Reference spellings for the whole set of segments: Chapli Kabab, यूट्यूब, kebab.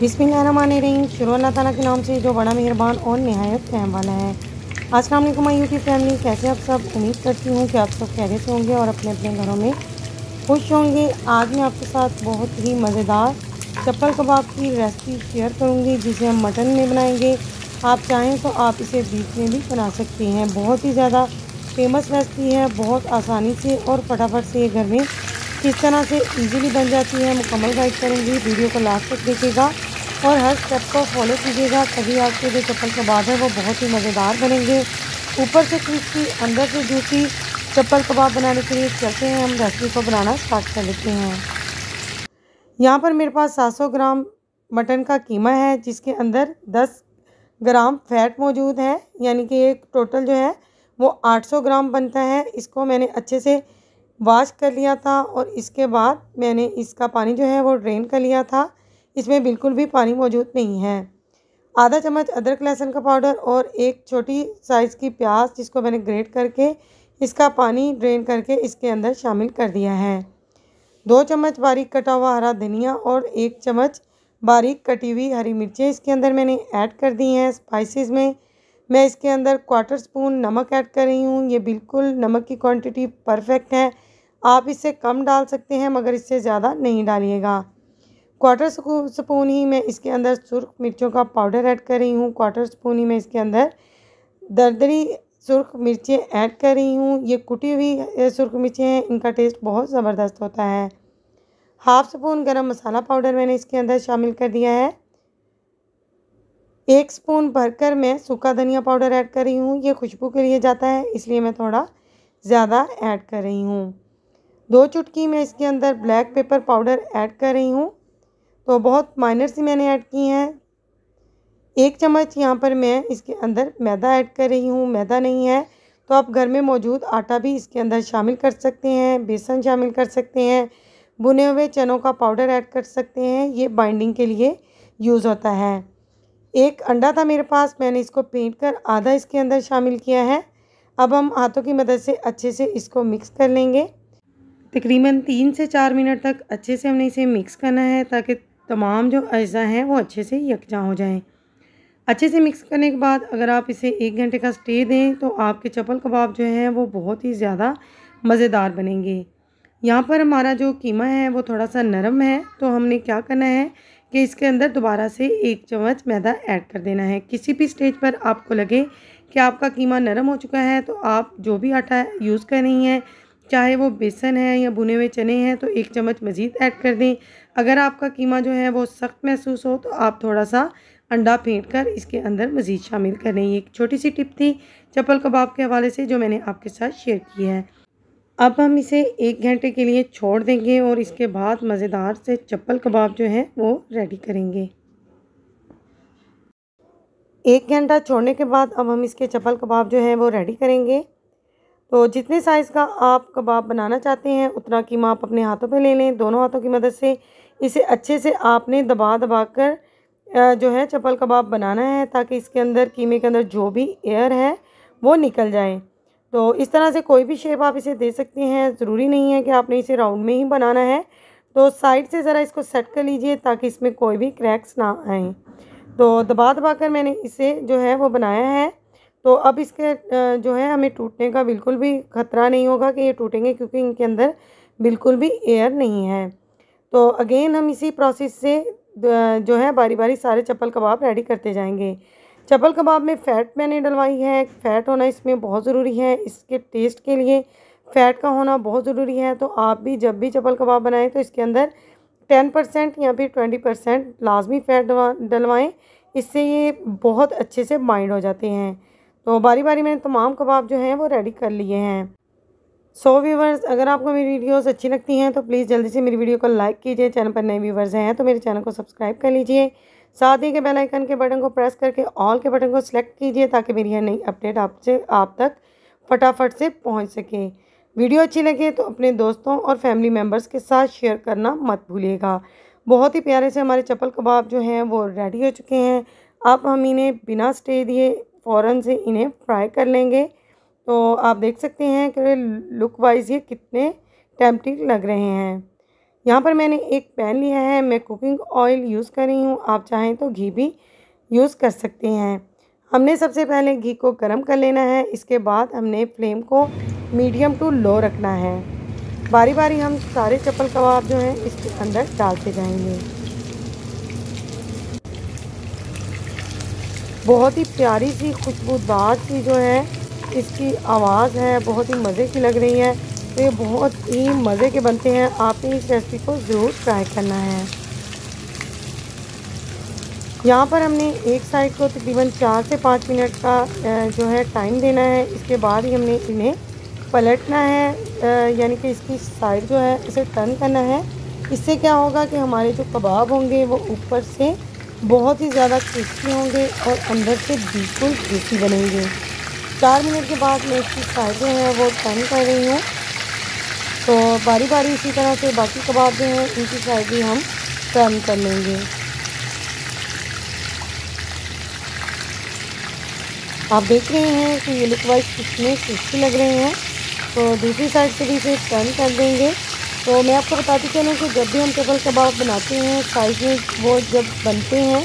बिस्मिल्लाहिर्रहमानिर्रहीम शुरू अल्लाह ताला के नाम से जो बड़ा मेहरबान और नहायत रहम वाला है। अस्सलाम वालेकुम माय यूट्यूब फैमिली, कैसे आप सब? उम्मीद करती हूँ कि आप सब खैरियत से होंगे और अपने अपने घरों में खुश होंगे। आज मैं आपके साथ बहुत ही मज़ेदार चप्पल कबाब की रेसिपी शेयर करूँगी जिसे हम मटन में बनाएँगे। आप चाहें तो आप इसे बीफ में भी बना सकते हैं। बहुत ही ज़्यादा फेमस रेसिपी है, बहुत आसानी से और फटाफट से ये घर में किस तरह से इजीली बन जाती है मुकम्मल गाइड करूँगी। वीडियो को लास्ट तक देखिएगा और हर स्टेप को फॉलो कीजिएगा, तभी आपके जो चप्पल कबाब है वो बहुत ही मज़ेदार बनेंगे, ऊपर से क्रिस्पी अंदर से जूसी चप्पल कबाब बनाने के लिए। चलते हैं, हम रेसिपी को बनाना स्टार्ट कर लेते हैं। यहाँ पर मेरे पास 700 ग्राम मटन का कीमा है जिसके अंदर 10 ग्राम फैट मौजूद है, यानी कि एक टोटल जो है वो 800 ग्राम बनता है। इसको मैंने अच्छे से वॉश कर लिया था और इसके बाद मैंने इसका पानी जो है वो ड्रेन कर लिया था। इसमें बिल्कुल भी पानी मौजूद नहीं है। आधा चम्मच अदरक लहसुन का पाउडर और एक छोटी साइज़ की प्याज जिसको मैंने ग्रेट करके इसका पानी ड्रेन करके इसके अंदर शामिल कर दिया है। 2 चम्मच बारीक कटा हुआ हरा धनिया और 1 चम्मच बारीक कटी हुई हरी मिर्चें इसके अंदर मैंने ऐड कर दी हैं। स्पाइसेस में मैं इसके अंदर 1/4 स्पून नमक ऐड कर रही हूँ। ये बिल्कुल नमक की क्वांटिटी परफेक्ट है, आप इससे कम डाल सकते हैं मगर इससे ज़्यादा नहीं डालिएगा। 1/4 स्पून ही मैं इसके अंदर सुर्ख मिर्चों का पाउडर ऐड कर रही हूँ। 1/4 स्पून ही मैं इसके अंदर दरदरी सुर्ख मिर्चें ऐड कर रही हूँ। ये कुटी हुई सुर्ख मिर्चें हैं, इनका टेस्ट बहुत ज़बरदस्त होता है। 1/2 स्पून गरम मसाला पाउडर मैंने इसके अंदर शामिल कर दिया है। 1 स्पून भरकर मैं सूखा धनिया पाउडर ऐड कर रही हूँ। ये खुशबू के लिए जाता है, इसलिए मैं थोड़ा ज़्यादा ऐड कर रही हूँ। 2 चुटकी मैं इसके अंदर ब्लैक पेपर पाउडर ऐड कर रही हूँ, तो बहुत माइनर सी मैंने ऐड की हैं। 1 चम्मच यहाँ पर मैं इसके अंदर मैदा ऐड कर रही हूँ। मैदा नहीं है तो आप घर में मौजूद आटा भी इसके अंदर शामिल कर सकते हैं, बेसन शामिल कर सकते हैं, भुने हुए चनों का पाउडर ऐड कर सकते हैं। ये बाइंडिंग के लिए यूज़ होता है। 1 अंडा था मेरे पास, मैंने इसको फेंट कर आधा इसके अंदर शामिल किया है। अब हम हाथों की मदद से अच्छे से इसको मिक्स कर लेंगे। तकरीबन 3 से 4 मिनट तक अच्छे से हमने इसे मिक्स करना है ताकि तमाम जो अज़ा हैं वो अच्छे से यकजा हो जाएं। अच्छे से मिक्स करने के बाद अगर आप इसे 1 घंटे का स्टे दें तो आपके चप्पल कबाब जो हैं वो बहुत ही ज़्यादा मज़ेदार बनेंगे। यहाँ पर हमारा जो कीमा है वो थोड़ा सा नरम है, तो हमने क्या करना है कि इसके अंदर दोबारा से 1 चम्मच मैदा ऐड कर देना है। किसी भी स्टेज पर आपको लगे कि आपका कीमा नरम हो चुका है तो आप जो भी आटा यूज़ कर रही हैं, चाहे वो बेसन है या भुने हुए चने हैं, तो 1 चम्मच मज़ीद ऐड कर दें। अगर आपका कीमा जो है वो सख्त महसूस हो तो आप थोड़ा सा अंडा फेंट कर इसके अंदर मज़ीद शामिल कर लें। एक छोटी सी टिप थी चप्पल कबाब के हवाले से जो मैंने आपके साथ शेयर की है। अब हम इसे 1 घंटे के लिए छोड़ देंगे और इसके बाद मज़ेदार से चप्पल कबाब जो हैं वो रेडी करेंगे। 1 घंटा छोड़ने के बाद अब हम इसके चप्पल कबाब जो हैं वो रेडी करेंगे। तो जितने साइज़ का आप कबाब बनाना चाहते हैं उतना कीमा आप अपने हाथों पे ले लें। दोनों हाथों की मदद से इसे अच्छे से आपने दबा कर जो है चप्पल कबाब बनाना है ताकि इसके अंदर कीमे के अंदर जो भी एयर है वो निकल जाए। तो इस तरह से कोई भी शेप आप इसे दे सकते हैं, ज़रूरी नहीं है कि आपने इसे राउंड में ही बनाना है। तो साइड से ज़रा इसको सेट कर लीजिए ताकि इसमें कोई भी क्रैक्स ना आएँ। तो दबा कर मैंने इसे जो है वो बनाया है, तो अब इसके जो है हमें टूटने का बिल्कुल भी ख़तरा नहीं होगा कि ये टूटेंगे, क्योंकि इनके अंदर बिल्कुल भी एयर नहीं है। तो अगेन हम इसी प्रोसेस से जो है बारी बारी सारे चप्पल कबाब रेडी करते जाएंगे। चप्पल कबाब में फ़ैट मैंने डलवाई है। फ़ैट होना इसमें बहुत ज़रूरी है, इसके टेस्ट के लिए फ़ैट का होना बहुत ज़रूरी है। तो आप भी जब भी चप्पल कबाब बनाएं तो इसके अंदर 10% या फिर 20% लाजमी फ़ैट डलवाएँ, इससे ये बहुत अच्छे से बाइंड हो जाते हैं। तो बारी बारी मैंने तमाम कबाब जो हैं वो रेडी कर लिए हैं। सो व्यूवर्स, अगर आपको मेरी वीडियोस अच्छी लगती हैं तो प्लीज़ जल्दी से मेरी वीडियो को लाइक कीजिए। चैनल पर नए व्यूवर्स हैं तो मेरे चैनल को सब्सक्राइब कर लीजिए, साथ ही के बेल आइकन के बटन को प्रेस करके ऑल के बटन को सिलेक्ट कीजिए ताकि मेरी यह नई अपडेट आपसे आप तक फटाफट से पहुँच सके। वीडियो अच्छी लगे तो अपने दोस्तों और फैमिली मेम्बर्स के साथ शेयर करना मत भूलिएगा। बहुत ही प्यारे से हमारे चप्पल कबाब जो हैं वो रेडी हो चुके हैं। अब हम इन्हें बिना स्टे दिए फ़ौरन से इन्हें फ्राई कर लेंगे। तो आप देख सकते हैं कि लुक वाइज ये कितने टेम्पटिंग लग रहे हैं। यहाँ पर मैंने एक पैन लिया है, मैं कुकिंग ऑयल यूज़ कर रही हूँ, आप चाहें तो घी भी यूज़ कर सकते हैं। हमने सबसे पहले घी को गर्म कर लेना है, इसके बाद हमने फ्लेम को मीडियम टू लो रखना है। बारी बारी हम सारे चपल कबाब जो हैं इसके अंदर डालते जाएंगे। बहुत ही प्यारी सी खुशबूदार सी जो है इसकी आवाज़ है, बहुत ही मज़े की लग रही है। तो ये बहुत ही मज़े के बनते हैं, आपने इस रेसिपी को ज़रूर ट्राई करना है। यहाँ पर हमने एक साइड को तकरीबन 4 से 5 मिनट का जो है टाइम देना है। इसके बाद ही हमने इन्हें पलटना है, यानी कि इसकी साइड जो है इसे टर्न करना है। इससे क्या होगा कि हमारे जो कबाब होंगे वो ऊपर से बहुत ही ज़्यादा क्रिस्पी होंगे और अंदर से बिल्कुल जूसी बनेंगे। 4 मिनट के बाद मैं इसकी साइड जो है वो टर्न कर रही हूँ। तो बारी बारी इसी तरह से बाकी कबाब जो हैं इनकी साइड भी हम टर्न कर लेंगे। आप देख रहे हैं कि ये लुक वाइज कितने टेस्टी लग रहे हैं। तो दूसरी साइड से भी इसे टर्न कर देंगे। तो मैं आपको बताती चलूँ कि जब भी हम चपल कबाब बनाते हैं साइज़ में वो जब बनते हैं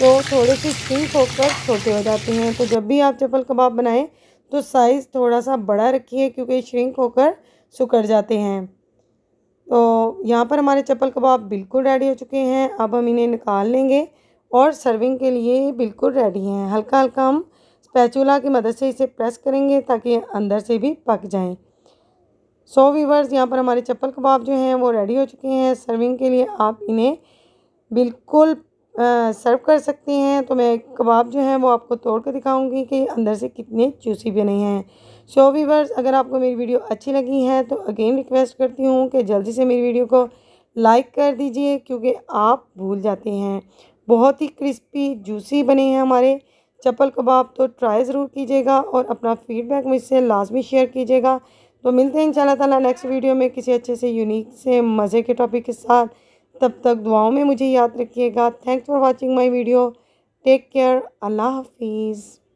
तो थोड़े से थिक होकर छोटे हो जाते हैं। तो जब भी आप चपल कबाब बनाएं तो साइज़ थोड़ा सा बड़ा रखिए, क्योंकि श्रिंक होकर सिकुड़ जाते हैं। तो यहाँ पर हमारे चपल कबाब बिल्कुल रेडी हो चुके हैं। अब हम इन्हें निकाल लेंगे और सर्विंग के लिए बिल्कुल रेडी हैं। हल्का हल्का हम स्पैचुला की मदद से इसे प्रेस करेंगे ताकि अंदर से भी पक जाएं। सो व्यूअर्स, यहाँ पर हमारे चपल कबाब जो हैं वो रेडी हो चुके हैं सर्विंग के लिए। आप इन्हें बिल्कुल सर्व कर सकते हैं। तो मैं कबाब जो हैं वो आपको तोड़ कर दिखाऊंगी कि अंदर से कितने जूसी बने हैं। सो व्यूअर्स, अगर आपको मेरी वीडियो अच्छी लगी है तो अगेन रिक्वेस्ट करती हूँ कि जल्दी से मेरी वीडियो को लाइक कर दीजिए, क्योंकि आप भूल जाते हैं। बहुत ही क्रिस्पी जूसी बने हैं हमारे चपल कबाब। तो ट्राई ज़रूर कीजिएगा और अपना फीडबैक मुझसे लाजमी शेयर कीजिएगा। तो मिलते हैं इंशाल्लाह ताला नेक्स्ट वीडियो में किसी अच्छे से यूनिक से मज़े के टॉपिक के साथ। तब तक दुआओं में मुझे याद रखिएगा। Thanks for watching my video. Take care. अल्लाह हाफिज़।